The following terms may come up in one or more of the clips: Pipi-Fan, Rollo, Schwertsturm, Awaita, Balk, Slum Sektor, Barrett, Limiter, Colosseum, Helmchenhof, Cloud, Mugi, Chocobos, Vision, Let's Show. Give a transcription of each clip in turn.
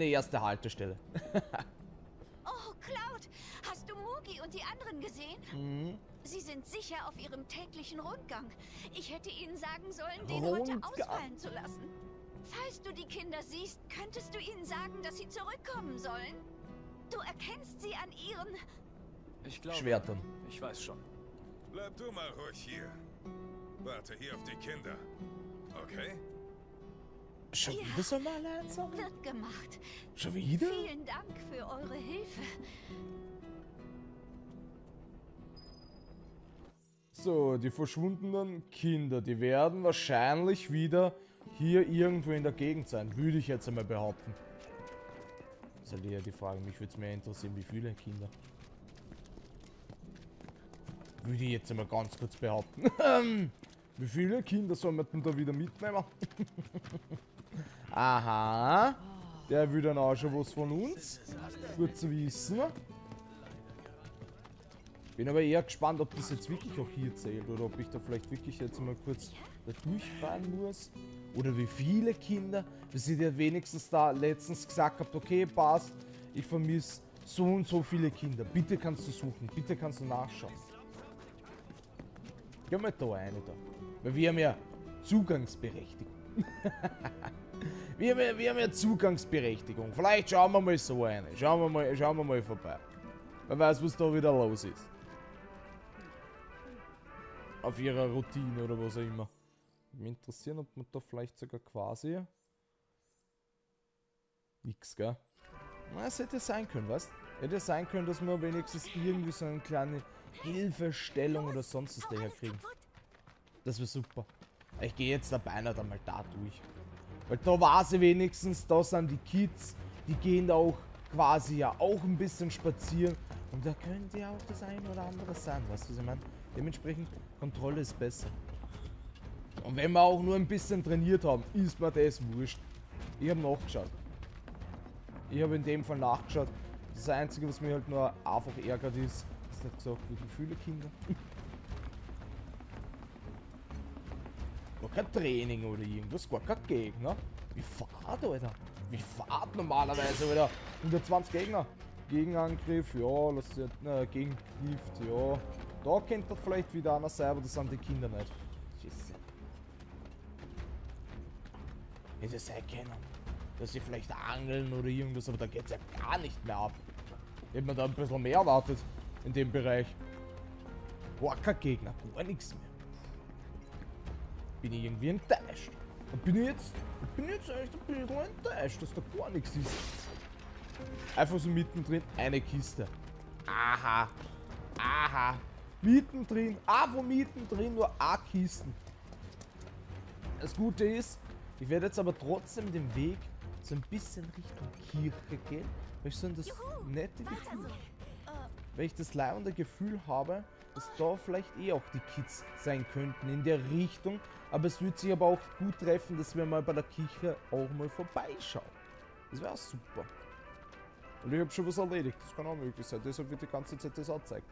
eine erste Haltestelle. Oh, Cloud, hast du Mugi und die anderen gesehen? Mhm. Sie sind sicher auf ihrem täglichen Rundgang. Ich hätte ihnen sagen sollen, den heute ausfallen zu lassen. Falls du die Kinder siehst, könntest du ihnen sagen, dass sie zurückkommen sollen. Du erkennst sie an ihren... Ich glaube, Schwertern. Ich weiß schon. Bleib du mal ruhig hier. Warte hier auf die Kinder. Okay? Schon wieder so mal langsam? Wird gemacht. Schon wieder? Vielen Dank für eure Hilfe. So, die verschwundenen Kinder, die werden wahrscheinlich wieder hier irgendwo in der Gegend sein, würde ich jetzt einmal behaupten. Das ist halt eher die Frage, mich würde es mehr interessieren, wie viele Kinder. Würde ich jetzt einmal ganz kurz behaupten. Wie viele Kinder soll man denn da wieder mitnehmen? Aha. Der will dann auch schon was von uns. Gut zu wissen. Bin aber eher gespannt, ob das jetzt wirklich auch hier zählt. Oder ob ich da vielleicht wirklich jetzt mal kurz da durchfahren muss. Oder wie viele Kinder. Weil sie ja wenigstens da letztens gesagt habt, okay, passt. Ich vermisse so und so viele Kinder. Bitte kannst du suchen. Bitte kannst du nachschauen. Gehen wir da rein, da. Weil wir haben ja Zugangsberechtigung. wir haben ja Zugangsberechtigung. Vielleicht schauen wir mal so rein. Schauen wir mal vorbei. Wer weiß, was da wieder los ist. Auf ihrer Routine oder was auch immer. Mich interessieren, ob man da vielleicht sogar quasi... Nix, gell? Na, es hätte sein können, weißt du? Hätte sein können, dass wir wenigstens irgendwie so eine kleine Hilfestellung oder sonst was daher kriegen. Das wäre super. Ich gehe jetzt da beinahe einmal da durch. Weil da war sie wenigstens, da sind die Kids, die gehen da auch quasi ja auch ein bisschen spazieren. Und da könnte ja auch das ein oder andere sein, weißt du, was ich meine? Dementsprechend, Kontrolle ist besser. Und wenn wir auch nur ein bisschen trainiert haben, ist mir das wurscht. Ich habe nachgeschaut. Ich habe in dem Fall nachgeschaut. Das Einzige, was mich halt nur einfach ärgert ist, ist nicht gesagt, wie viele Kinder. Gar kein Training oder irgendwas, gar kein Gegner. Wie fahrt, Alter? Wie fahrt normalerweise, Alter? 120 Gegner. Gegenangriff, ja, das ist Gegengift, ja. Da kennt das vielleicht wieder einer sein, aber das sind die Kinder nicht. Scheiße. Hätte sein können, dass sie vielleicht angeln oder irgendwas, aber da geht's ja gar nicht mehr ab. Hätte man da ein bisschen mehr erwartet in dem Bereich. Gar kein Gegner, gar nichts mehr. Bin ich irgendwie enttäuscht. Ich bin jetzt echt ein bisschen enttäuscht, dass da gar nichts ist. Einfach so mittendrin eine Kiste. Aha. Aha. Mittendrin. Aber mittendrin nur A-Kisten. Das Gute ist, ich werde jetzt aber trotzdem den Weg so ein bisschen Richtung Kirche gehen. Weil ich so das nette Gefühl, weil ich das leibende Gefühl habe, dass da vielleicht eh auch die Kids sein könnten in der Richtung. Aber es würde sich aber auch gut treffen, dass wir mal bei der Kirche auch mal vorbeischauen. Das wäre super. Und ich habe schon was erledigt. Das kann auch möglich sein. Deshalb wird die ganze Zeit das angezeigt.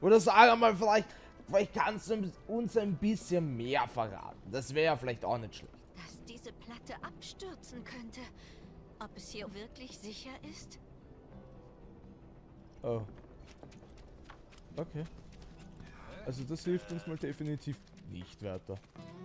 Oder sagen wir mal, vielleicht kannst du uns ein bisschen mehr verraten. Das wäre ja vielleicht auch nicht schlecht. Dass diese Platte abstürzen könnte. Ob es hier wirklich sicher ist? Oh. Okay. Also das hilft uns mal definitiv nicht weiter.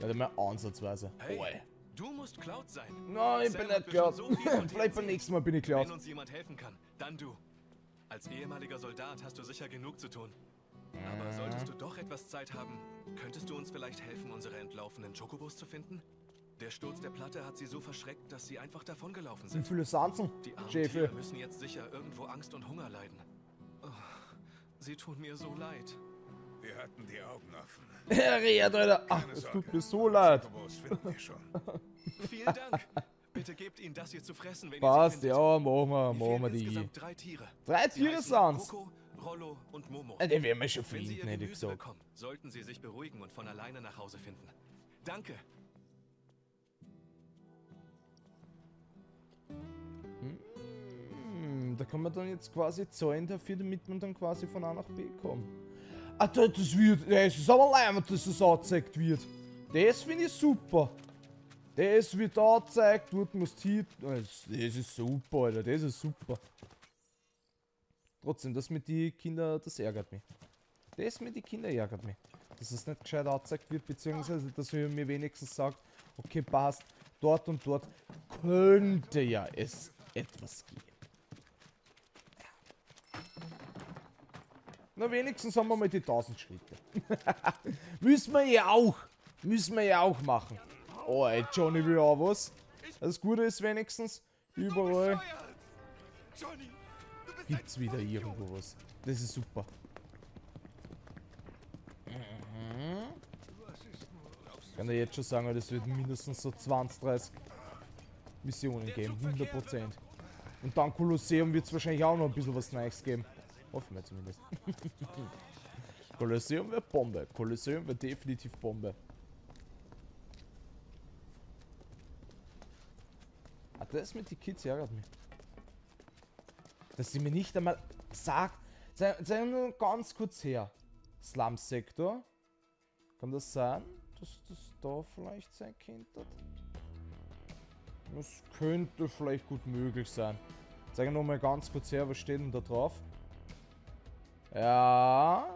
Warte mal ansatzweise. Hey, du musst Cloud sein. Nein, ich bin nicht Cloud. Vielleicht beim nächsten Mal bin ich Cloud. Wenn uns jemand helfen kann, dann du. Als ehemaliger Soldat hast du sicher genug zu tun. Aber solltest du doch etwas Zeit haben, könntest du uns vielleicht helfen, unsere entlaufenen Chocobos zu finden? Der Sturz der Platte hat sie so verschreckt, dass sie einfach davongelaufen sind. Wie viele Sanzen? Die armen Tiere müssen jetzt sicher irgendwo Angst und Hunger leiden. Oh. Sie tun mir so leid. Wir hatten die Augen offen. Ach, es tut mir so leid. Vielen Dank. Bitte gebt ihnen das hier zu fressen, wenn passt, ihr ja, machen wir die. Drei Tiere sind's. Coco, Rollo und Momo. Die werden wir schon finden, hätte ich gesagt. Sollten sie sich beruhigen und von alleine nach Hause finden. Danke. Da kann man dann jetzt quasi zahlen dafür, damit man dann quasi von A nach B kommt. Ah, das ist aber leimend, dass das angezeigt wird. Das finde ich super. Das wird da zeigt, dort musst hier. Das ist super, Alter, das ist super. Trotzdem, das mit den Kindern, das ärgert mich. Das mit den Kindern ärgert mich. Dass es nicht gescheit angezeigt wird, beziehungsweise dass ihr mir wenigstens sagt, okay, passt, dort und dort könnte ja es etwas geben. Na, wenigstens haben wir mal die 1000 Schritte. Müssen wir ja auch machen. Oh, ey, Johnny will auch was. Das Gute ist wenigstens, überall gibt's wieder irgendwo was. Das ist super. Ich kann dir jetzt schon sagen, das wird mindestens so 20, 30 Missionen geben. 100%. Und dann Kolosseum wird es wahrscheinlich auch noch ein bisschen was Neues geben. Hoffen wir zumindest. Kolosseum wäre Bombe. Kolosseum wäre definitiv Bombe. Ah, das mit den Kids ärgert mich. Dass sie mir nicht einmal sagt. Sei nur ganz kurz her. Slum Sektor. Kann das sein, dass das da vielleicht sein könnte? Das könnte vielleicht gut möglich sein. Zeig nur mal ganz kurz her, was steht denn da drauf? Ja.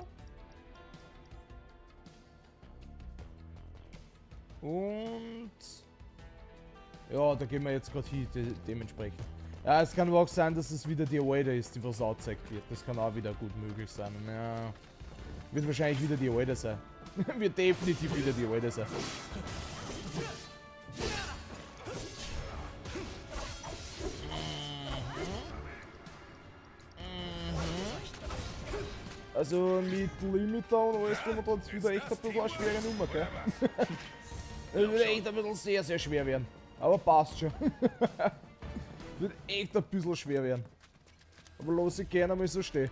Und ja, da gehen wir jetzt gerade hin, dementsprechend. Ja, es kann aber auch sein, dass es wieder die Awaita ist, die was angezeigt wird. Das kann auch wieder gut möglich sein. Ja. Wird wahrscheinlich wieder die Awaita sein. Wird definitiv wieder die Awaita sein. Also mit Limiter und alles drum und dran wieder echt ein bisschen eine schwere Nummer, gell? Das wird echt ein bisschen sehr, sehr schwer werden. Aber passt schon. Das wird echt ein bisschen schwer werden. Aber lass ich gerne mal so stehen.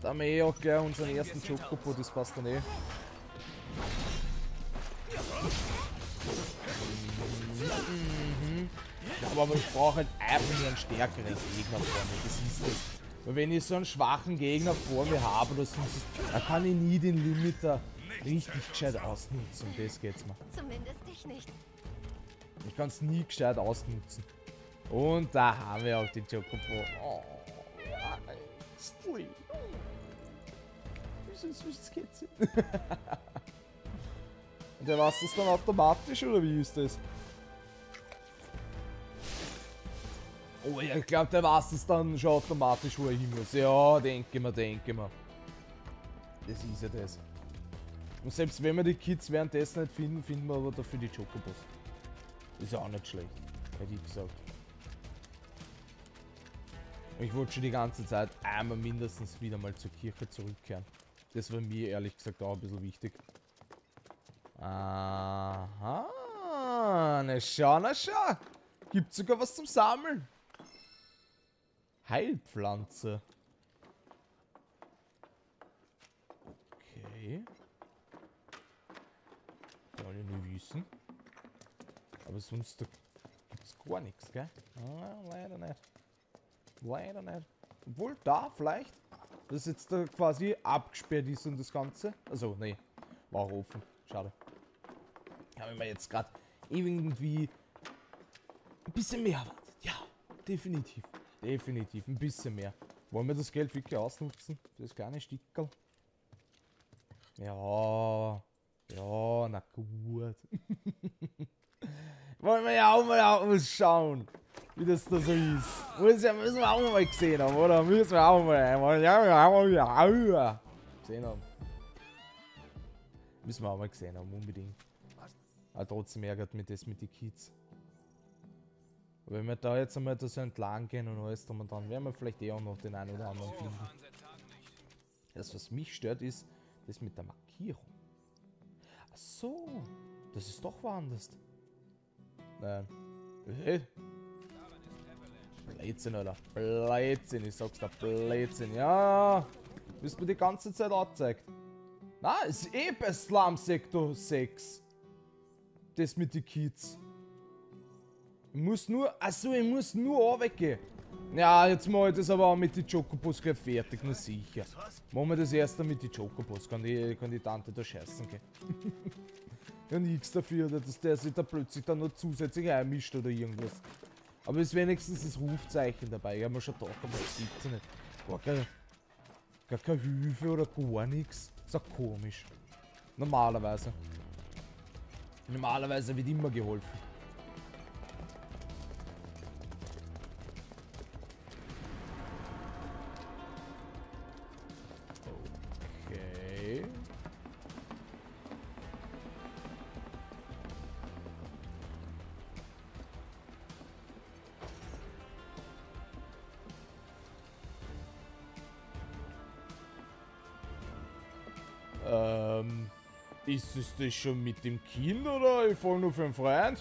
Da haben wir eh auch gleich unseren ersten Chocobo, das passt dann eh. Aber ich brauche halt einfach einen stärkeren Gegner vor mir, das ist das. Weil wenn ich so einen schwachen Gegner vor mir habe, das muss ich, da kann ich nie den Limiter richtig gescheit ausnutzen. Um das geht's mal. Zumindest ich nicht. Ich kann es nie gescheit ausnutzen. Und da haben wir auch den Chocobo. Oh, süßes Kätzchen. Und der war's das dann automatisch oder wie ist das? Oh, ich glaube, der weiß es dann schon automatisch, wo er hin muss. Ja, denke mal. Das ist ja das. Und selbst wenn wir die Kids währenddessen nicht finden, finden wir aber dafür die Chocobos. Ist ja auch nicht schlecht, hätte ich gesagt. Ich wollte schon die ganze Zeit einmal mindestens wieder mal zur Kirche zurückkehren. Das war mir ehrlich gesagt auch ein bisschen wichtig. Aha. Na schau. Gibt sogar was zum Sammeln. Heilpflanze. Okay. Kann ich nicht wissen. Aber sonst gibt es gar nichts, gell? Ah, leider nicht. Leider nicht. Obwohl, da vielleicht, dass jetzt da quasi abgesperrt ist und das Ganze. Also, nee. War offen. Schade. Haben wir jetzt gerade irgendwie ein bisschen mehr erwartet. Ja, definitiv. Definitiv, ein bisschen mehr. Wollen wir das Geld wirklich ausnutzen? Für das kleine Stickerl? Ja, na gut. Wollen wir ja auch mal schauen, wie das da so ist. Müssen wir auch mal gesehen haben, oder? Müssen wir auch mal. Ja. Gesehen haben. Müssen wir auch mal gesehen haben, unbedingt. Aber trotzdem ärgert mich das mit den Kids. Wenn wir da jetzt einmal da so entlang gehen und alles drum und dran, werden wir vielleicht eh auch noch den einen oder anderen finden. Das, was mich stört, ist das mit der Markierung. Ach so, das ist doch woanders. Nein. Blödsinn, Alter. Blödsinn, ich sag's dir, Blödsinn. Ja, bis mir die ganze Zeit anzeigt. Na, ist eh bei Slum Sektor 6. Das mit den Kids. Ich muss nur. Achso, ich muss nur weggehen. Ja, jetzt mache ich das aber auch mit den Chocobos gleich fertig, na sicher. Machen wir das erst mit den Chocobos. Kann die Tante da scheißen gehen. ja nichts dafür, dass der sich da plötzlich dann noch zusätzlich einmischt oder irgendwas. Aber es ist wenigstens das Rufzeichen dabei. Ja, man schaut doch, aber das gibt's ja nicht. Gar keine Hilfe oder gar nichts. Ist auch komisch. Normalerweise. Normalerweise wird immer geholfen. Okay. Ist es das schon mit dem Kind oder ich fall nur für einen Freund?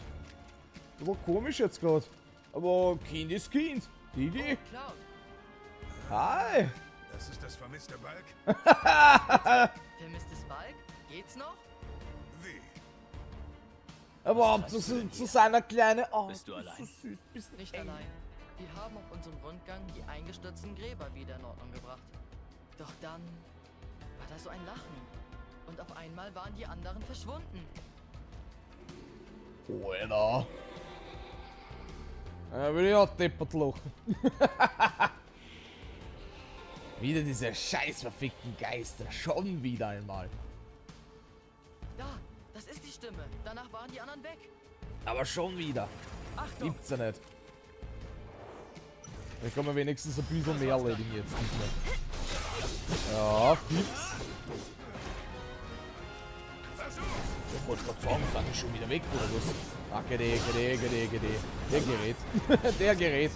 Das war komisch jetzt gerade. Aber Kind ist Kind. Didi? Oh, hi! Das ist das vermisste Balk. Vermisstes Balk? Geht's noch? Wie? Aber ob zu seiner kleinen... Oh, bist du allein? So süß, bist nicht eng. Allein. Wir haben auf unserem Rundgang die eingestürzten Gräber wieder in Ordnung gebracht. Doch dann war da so ein Lachen. Und auf einmal waren die anderen verschwunden. Alter. Da will ich auch deppert lachen. Wieder diese scheiß verfickten Geister. Schon wieder einmal. Da, das ist die Stimme. Danach waren die anderen weg. Aber schon wieder. Achtung. Gibt's ja nicht. Da kann man wenigstens ein bisschen mehr erledigen jetzt. Ja, fix. Ich wollte gerade sagen, sind die schon wieder weg oder was? Ach, Der Gerät.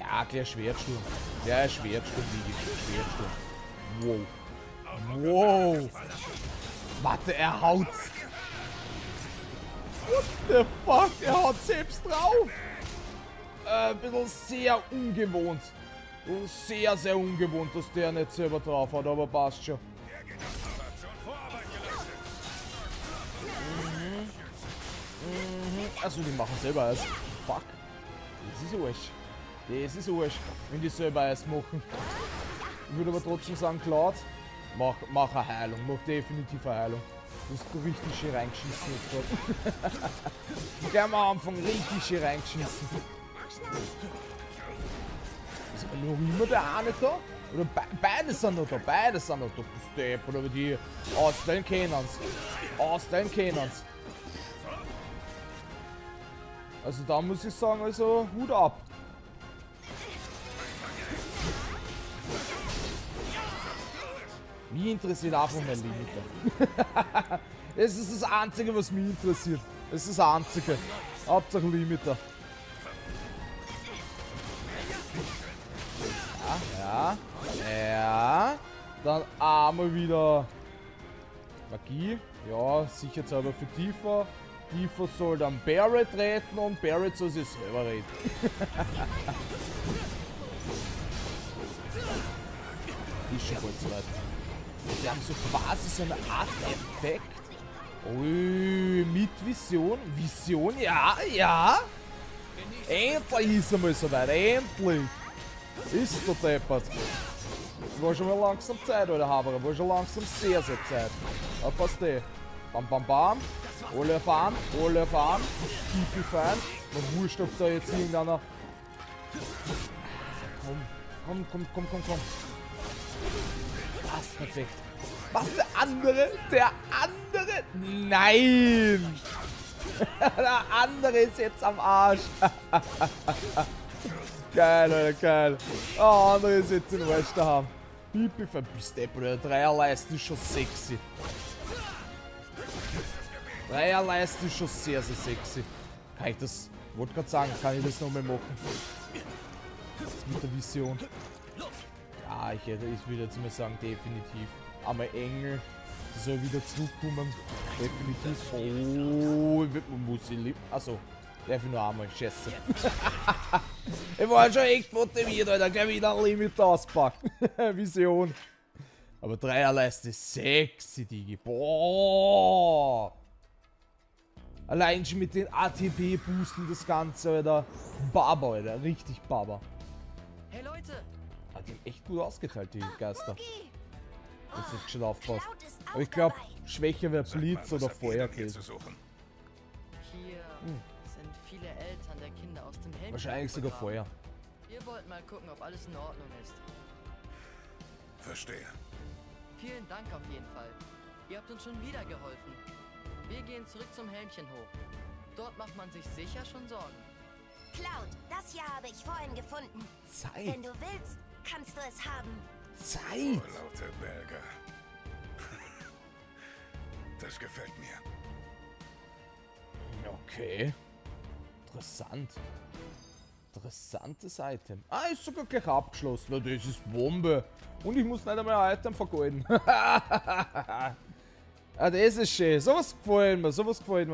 Ja, der Schwertsturm. Der Schwertsturm, wie Schwertsturm. Wow. Wow. Warte, er haut's. What the fuck? Er haut selbst drauf. Ein bisschen sehr ungewohnt. Sehr, sehr ungewohnt, dass der nicht selber drauf hat, aber passt schon. Also die machen selber alles. Fuck. Das ist Arsch. Das ist Arsch, wenn die selber alles machen. Ich würde aber trotzdem sagen, Cloud, mach eine Heilung. Mach definitiv eine Heilung. Du hast richtig schön reingeschissen jetzt gerade. Gleich am Anfang richtig schön reingeschissen. Ist aber noch immer der eine da? Oder beide sind noch da. Beide sind noch da. Step oder die. Ausstellen können sie. Ausstellen können sie. Also da muss ich sagen, also Hut ab. Mich interessiert auch von der Limiter. Es ist das Einzige, was mich interessiert. Es ist das Einzige. Hauptsache Limiter. Ja, ja, ja. Dann einmal wieder Magie. Ja, sicherheitshalber für tiefer. Tiefer soll dann Barrett retten und Barrett soll sich selber retten. Ist schon voll zu weit. Die haben so quasi so eine Art Effekt. Ui, mit Vision. Vision, ja, ja. Endlich ist er mal so weit. Endlich. Ist der deppert. War schon mal langsam Zeit, oder Haberer. War schon langsam sehr, sehr Zeit. Aber passt eh. Bam, bam, bam. Alle fahren, alle fahren. Pipi-Fan. Man wurscht, ob da jetzt irgendeiner. Komm. Passt perfekt. Was, der andere? Der andere? Nein! Der andere ist jetzt am Arsch. Geil, Alter, geil. Der andere ist jetzt in Arsch daheim. Pipi-Fan, bist du, Bruder. Dreierlei ist schon sexy. Dreierlei ist schon sehr, sehr sexy. Kann ich das... Wollte gerade sagen, kann ich das nochmal machen. Das mit der Vision. Ja, ich würde jetzt mal sagen, definitiv. Einmal Engel. Die soll wieder zurückkommen. Definitiv. Oh, ich muss sie lieben. Achso. Darf ich nur einmal. Scheiße. Ich war schon echt motiviert, Alter. Gleich wieder ein Limit auspacken. Vision. Aber Dreierlei ist sexy, Digi. Boah. Allein schon mit den ATB-Boosten das Ganze, Alter. Baba, Alter. Richtig Baba. Hey Leute! Hat ihn echt gut ausgeteilt, die Geister. Jetzt nicht schon aufpassen. Aber ich glaube, Schwächere Blitz oder Feuer geht. Hier sind viele Eltern der Kinder aus dem Helm. Wahrscheinlich sogar Feuer. Wir wollten mal gucken, ob alles in Ordnung ist. Verstehe. Vielen Dank auf jeden Fall. Ihr habt uns schon wieder geholfen. Wir gehen zurück zum Helmchenhof. Dort macht man sich sicher schon Sorgen. Cloud, das hier habe ich vorhin gefunden. Zeit. Wenn du willst, kannst du es haben. Zeit. Oh, lauter Berger. Das gefällt mir. Okay. Interessant. Interessantes Item. Ah, ist sogar gleich abgeschlossen. Na, das ist Bombe. Und ich muss nicht einmal ein Item vergolden. Ah, das ist schön. Sowas gefällt mir.